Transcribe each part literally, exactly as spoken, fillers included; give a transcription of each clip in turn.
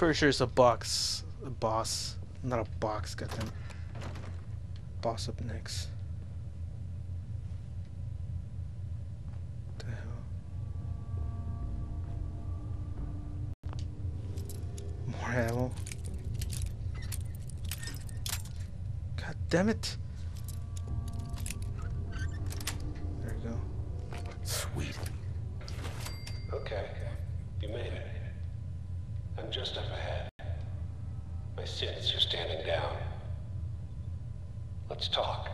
Pretty sure it's a box. A boss. Not a box, goddamn. Boss up next. What the hell? More ammo. God damn it. There we go. Sweet. Okay. You made it. I'm just up ahead. My synths are standing down. Let's talk.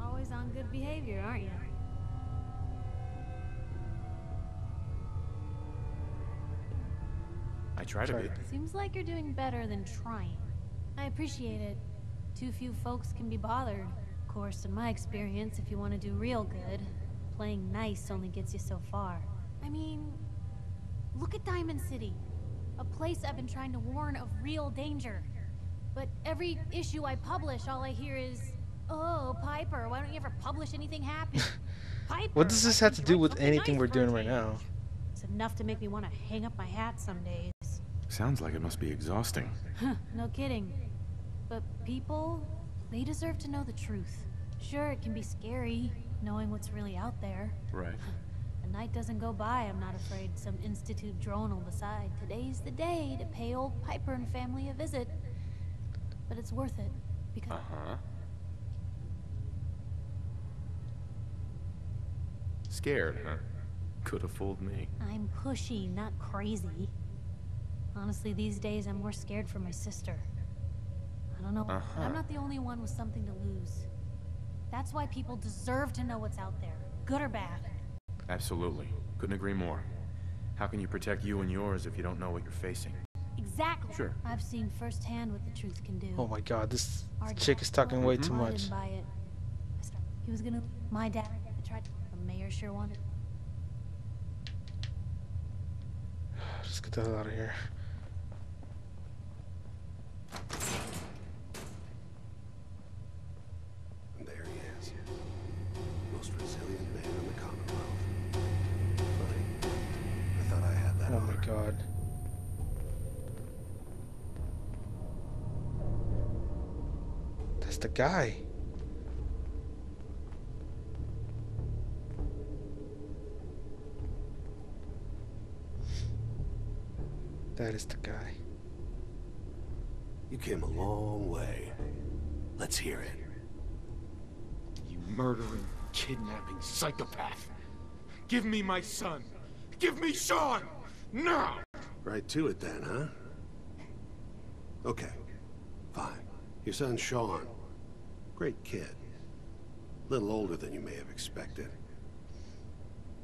Always on good behavior, aren't you? I tried a bit. Seems like you're doing better than trying. I appreciate it. Too few folks can be bothered. Of course, in my experience, if you want to do real good, playing nice only gets you so far. I mean, look at Diamond City. A place I've been trying to warn of real danger. But every issue I publish, all I hear is, oh, Piper, why don't you ever publish anything happy? Piper, what does this have to do with anything nice we're doing right now? It's enough to make me want to hang up my hat some days. Sounds like it must be exhausting. No kidding. But people, they deserve to know the truth. Sure, it can be scary, knowing what's really out there. Right. A night doesn't go by, I'm not afraid some Institute drone will decide today's the day to pay old Piper and family a visit. But it's worth it, because... Uh-huh. Scared, huh? Could have fooled me. I'm pushy, not crazy. Honestly, these days I'm more scared for my sister. I don't know, uh-huh. I'm not the only one with something to lose. That's why people deserve to know what's out there, good or bad. Absolutely. Couldn't agree more. How can you protect you and yours if you don't know what you're facing? Exactly. Sure. I've seen firsthand what the truth can do. Oh my God, this Our chick is talking way too much. I didn't buy it. I started, he was gonna. My dad I tried. The mayor sure wanted. Just get the hell out of here. And there he is, most resilient man in the Commonwealth. Funny. I thought I had that. Oh honor. My God. The guy. That is the guy. You came a long way. Let's hear it. You murdering, kidnapping psychopath. Give me my son. Give me Sean. Now. Right to it then, huh? Okay. Fine. Your son Sean. Great kid. A little older than you may have expected.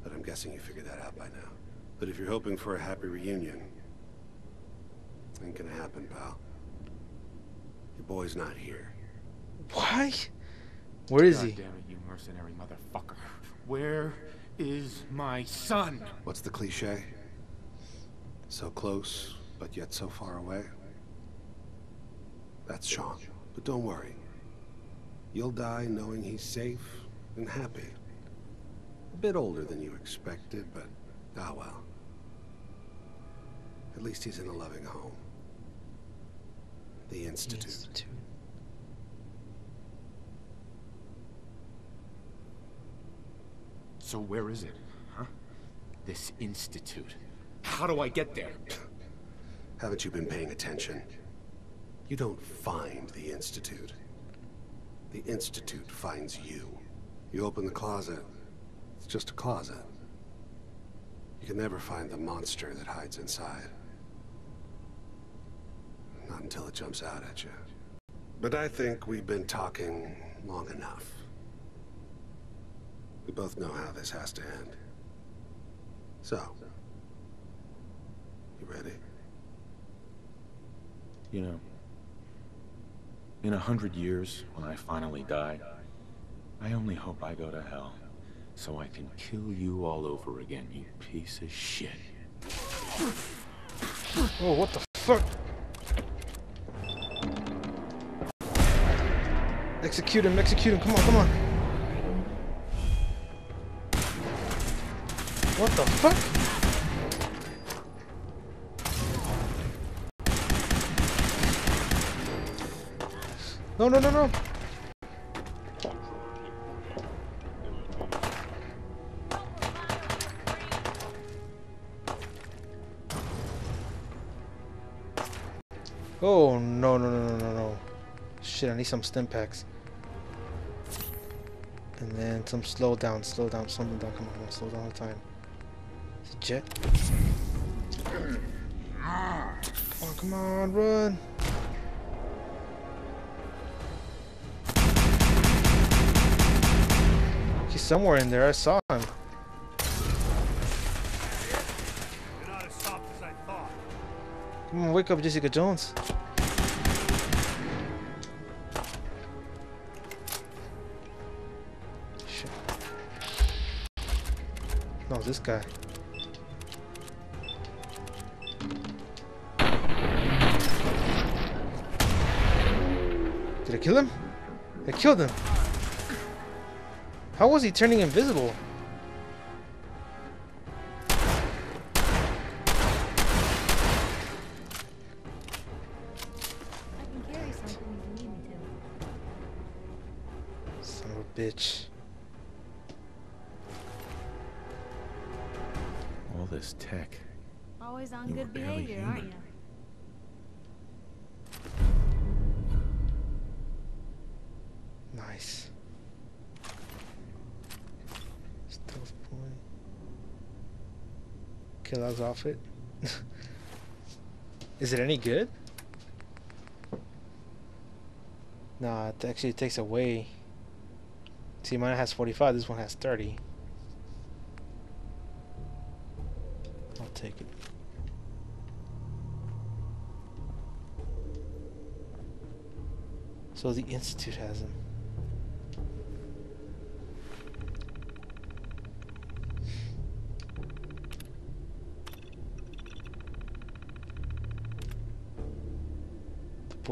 But I'm guessing you figured that out by now. But if you're hoping for a happy reunion, ain't gonna happen, pal. Your boy's not here. Why? Where is he? God damn it, you mercenary motherfucker. Where is my son? What's the cliche? So close, but yet so far away. That's Sean. But don't worry. You'll die knowing he's safe and happy. A bit older than you expected, but ah well. At least he's in a loving home. The Institute. The Institute. So where is it, huh? This Institute. How do I get there? Haven't you been paying attention? You don't find the Institute. The Institute finds you. You open the closet. It's just a closet. You can never find the monster that hides inside. Not until it jumps out at you. But I think we've been talking long enough. We both know how this has to end. So, you ready? You know, in a hundred years, when I finally die, I only hope I go to hell, so I can kill you all over again, you piece of shit. Oh, what the fuck? Execute him, execute him, come on, come on. What the fuck? No, no, no, no. Oh, no, no, no, no, no, no. Shit, I need some stim packs. And then some slow down, slow down, something down. Come on, come on, slow down all the time. Is it jet? Oh, come on, run. He's somewhere in there. I saw him. Come on, wake up, Jessica Jones. Shit. No, this guy. Did I kill him? I killed him. How was he turning invisible? Bitch. All this tech. Always on good behavior, aren't you? Nice. Stealth point. Kellogg's outfit. Is it any good? Nah, it actually takes away. See, mine has forty-five, this one has thirty. I'll take it. So the Institute has them.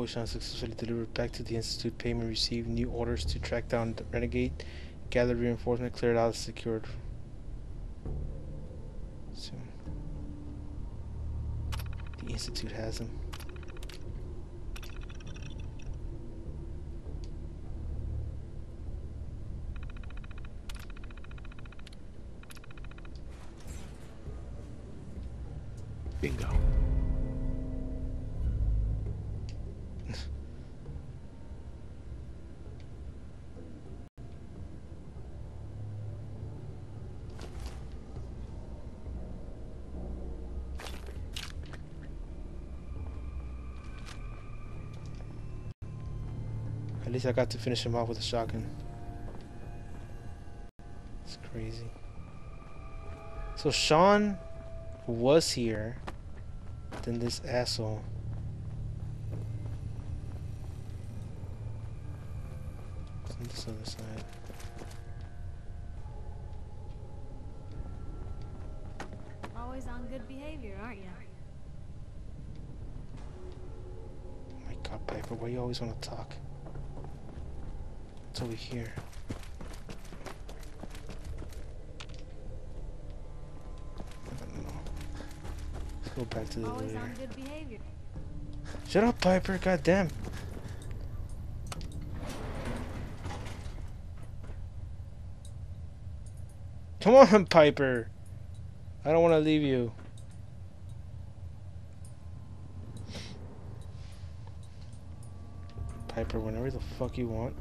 Sean successfully delivered back to the Institute. Payment received. New orders to track down the renegade, gather reinforcement, cleared out, secured. So the Institute has him. Bingo. At least I got to finish him off with a shotgun. It's crazy. So Sean was here, then this asshole. It's on this other side. Always on good behavior, aren't you? Oh my God, Piper, why you always want to talk? Over here. I don't know. Let's go back to the later. Shut up, Piper, goddamn. Come on, Piper. I don't want to leave you. Piper, whenever the fuck you want.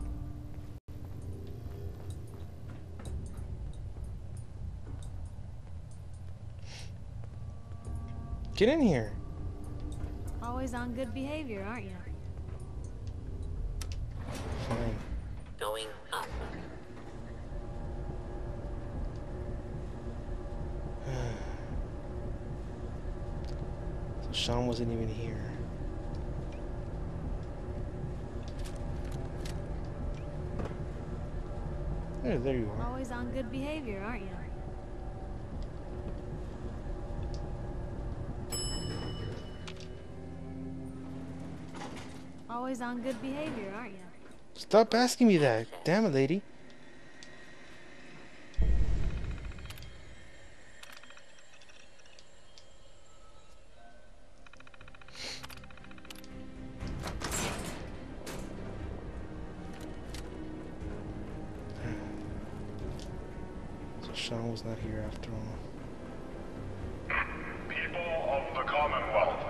Get in here. Always on good behavior, aren't you? Fine. Going up. So Sean wasn't even here. There, there you are. Always on good behavior, aren't you? Always on good behavior, aren't you? Stop asking me that. Damn it, lady. Sean was not here after all. People of the Commonwealth.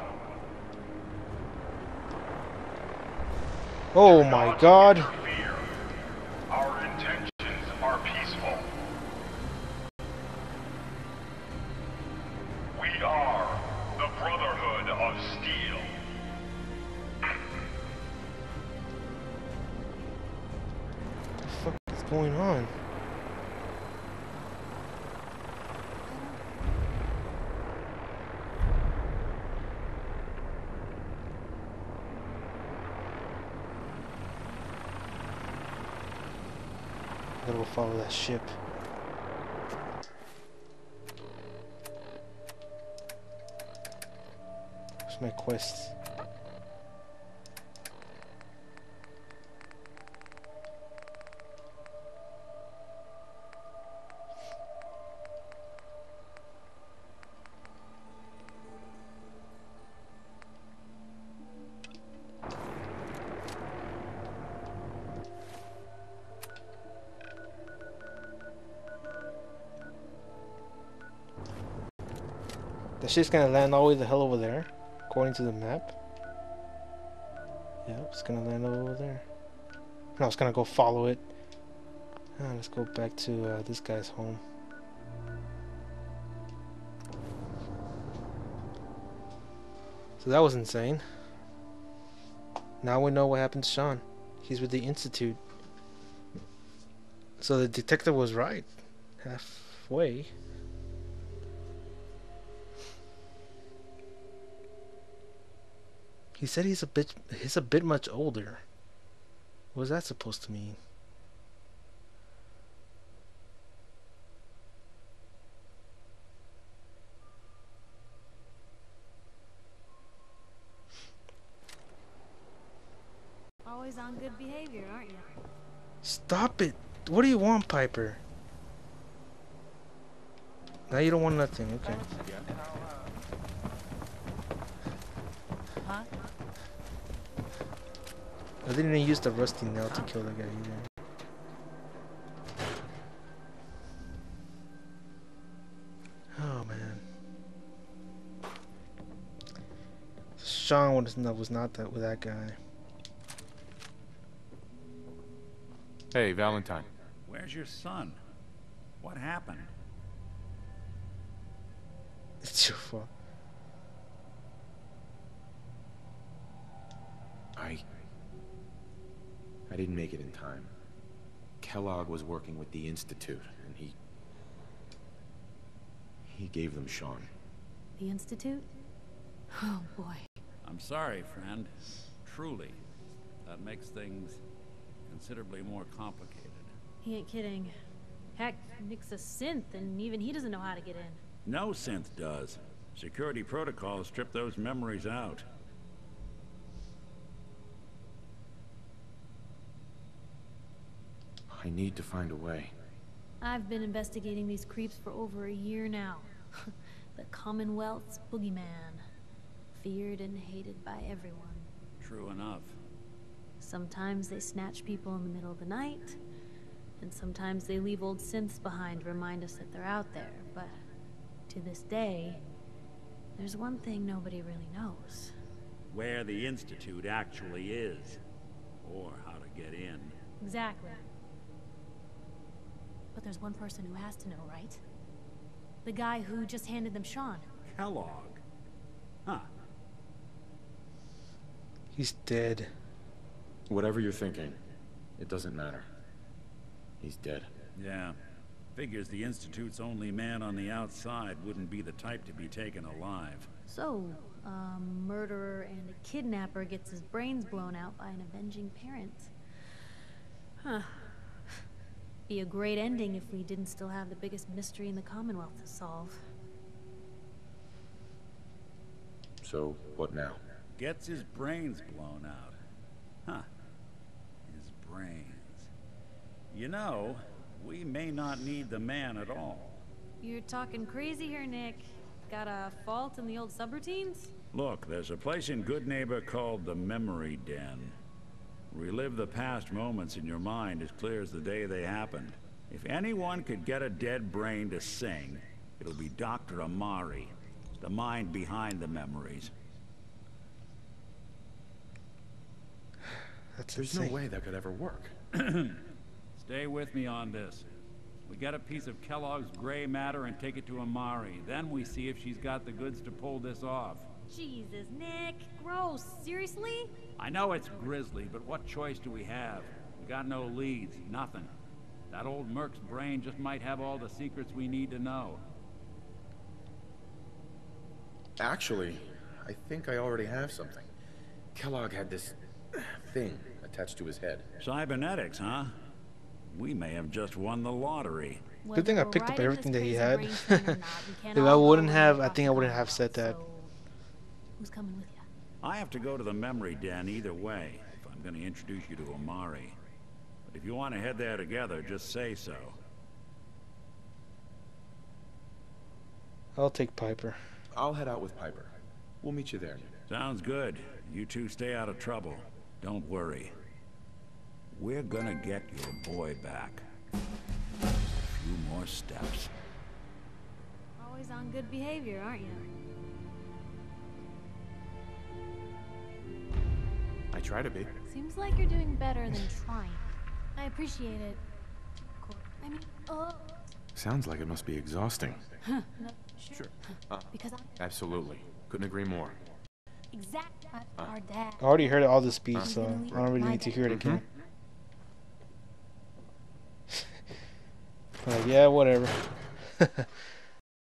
Oh my God. Our intentions are peaceful. We are the Brotherhood of Steel. What the fuck is going on? I'm gonna go follow that ship. What's my quest? The ship's gonna land all the way the hell over there, according to the map. Yep, it's gonna land over there. No, it's gonna go follow it. Ah, let's go back to uh, this guy's home. So that was insane. Now we know what happened to Sean. He's with the Institute. So the detective was right. Halfway. He said he's a bit he's a bit much older. What was that supposed to mean? Always on good behavior, aren't you? Stop it. What do you want, Piper? Now you don't want nothing, okay. Huh? I didn't use the rusty nail to kill the guy either. Oh man. Sean was not, was not that with that guy. Hey, Valentine. Where's your son? What happened? It's your fault. I... I didn't make it in time. Kellogg was working with the Institute, and he... He gave them Sean. The Institute? Oh, boy. I'm sorry, friend. Truly. That makes things considerably more complicated. He ain't kidding. Heck, Nick's a synth, and even he doesn't know how to get in. No synth does. Security protocols strip those memories out. I need to find a way. I've been investigating these creeps for over a year now. The Commonwealth's boogeyman. Feared and hated by everyone. True enough. Sometimes they snatch people in the middle of the night, and sometimes they leave old synths behind to remind us that they're out there, but to this day, there's one thing nobody really knows. Where the Institute actually is, or how to get in. Exactly. But there's one person who has to know, right? The guy who just handed them Sean. Kellogg. Huh. He's dead. Whatever you're thinking, it doesn't matter. He's dead. Yeah. Figures the Institute's only man on the outside wouldn't be the type to be taken alive. So, a um, murderer and a kidnapper gets his brains blown out by an avenging parent. Huh. Be a great ending if we didn't still have the biggest mystery in the Commonwealth to solve. So, what now? Gets his brains blown out. Huh. His brains. You know, we may not need the man at all. You're talking crazy here, Nick. Got a fault in the old subroutines? Look, there's a place in Good Neighbor called the Memory Den. Relive the past moments in your mind as clear as the day they happened. If anyone could get a dead brain to sing, it'll be Doctor Amari, the mind behind the memories. That's There's insane. No way that could ever work. Stay with me on this. We get a piece of Kellogg's gray matter and take it to Amari. Then we see if she's got the goods to pull this off. Jesus, Nick. Gross. Seriously? I know it's grisly, but what choice do we have? We got no leads. Nothing. That old merc's brain just might have all the secrets we need to know. Actually, I think I already have something. Kellogg had this thing attached to his head. Cybernetics, huh? We may have just won the lottery. Good thing I picked up everything that he had. If I wouldn't have, I think I wouldn't have said that. Who's coming with you? I have to go to the memory den either way if I'm going to introduce you to Amari. But if you want to head there together, just say so. I'll take Piper. I'll head out with Piper. We'll meet you there. Sounds good. You two stay out of trouble. Don't worry. We're gonna get your boy back. A few more steps. Always on good behavior, aren't you? I try to be. Seems like you're doing better than trying. I appreciate it. I mean, oh. Sounds like it must be exhausting. Huh, no, sure. sure. Uh, because I absolutely couldn't agree more. Exactly. Uh, Our dad. I already heard all the speech, uh, so I don't really need to hear it again. Mm-hmm. Like, yeah, whatever.